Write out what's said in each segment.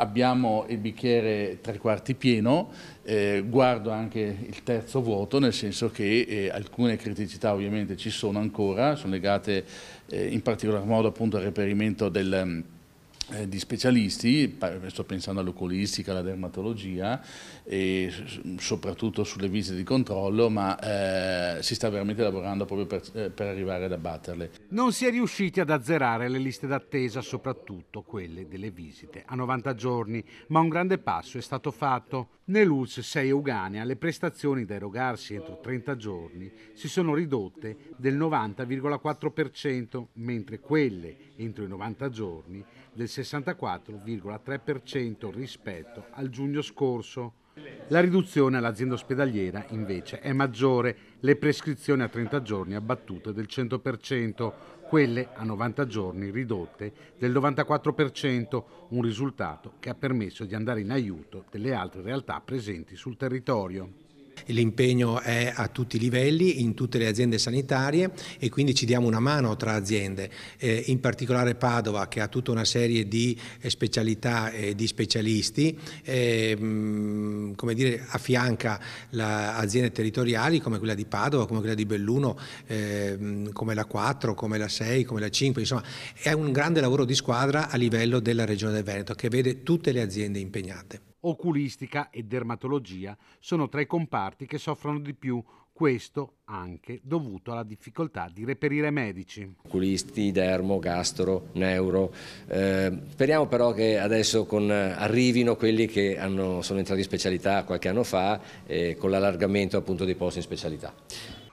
abbiamo il bicchiere tre quarti pieno, guardo anche il terzo vuoto, nel senso che alcune criticità ovviamente ci sono ancora, sono legate in particolar modo appunto al reperimento di specialisti, sto pensando all'oculistica, alla dermatologia e soprattutto sulle visite di controllo, ma si sta veramente lavorando proprio per arrivare ad abbatterle. Non si è riusciti ad azzerare le liste d'attesa, soprattutto quelle delle visite a 90 giorni, ma un grande passo è stato fatto. Nell'ULSS 6 Euganea le prestazioni da erogarsi entro 30 giorni si sono ridotte del 90,4%, mentre quelle entro i 90 giorni del 64,3% rispetto al giugno scorso. La riduzione all'azienda ospedaliera invece è maggiore, le prescrizioni a 30 giorni abbattute del 100%, quelle a 90 giorni ridotte del 94%, un risultato che ha permesso di andare in aiuto delle altre realtà presenti sul territorio. L'impegno è a tutti i livelli, in tutte le aziende sanitarie, e quindi ci diamo una mano tra aziende, in particolare Padova, che ha tutta una serie di specialità e di specialisti, come dire, affianca aziende territoriali come quella di Padova, come quella di Belluno, come la 4, come la 6, come la 5, insomma è un grande lavoro di squadra a livello della Regione del Veneto che vede tutte le aziende impegnate. Oculistica e dermatologia sono tra i comparti che soffrono di più, questo anche dovuto alla difficoltà di reperire medici. Oculisti, dermo, gastro, neuro, speriamo però che adesso arrivino quelli che sono entrati in specialità qualche anno fa, con l'allargamento appunto dei posti in specialità.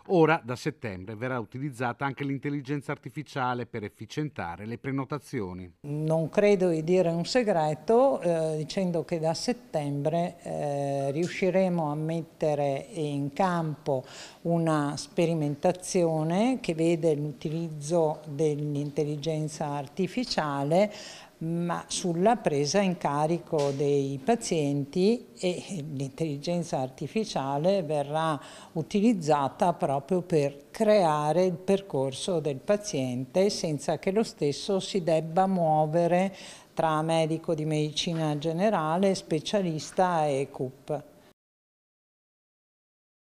Ora da settembre verrà utilizzata anche l'intelligenza artificiale per efficientare le prenotazioni. Non credo di dire un segreto dicendo che da settembre riusciremo a mettere in campo una sperimentazione che vede l'utilizzo dell'intelligenza artificiale ma sulla presa in carico dei pazienti, e l'intelligenza artificiale verrà utilizzata proprio per creare il percorso del paziente senza che lo stesso si debba muovere tra medico di medicina generale, specialista e CUP.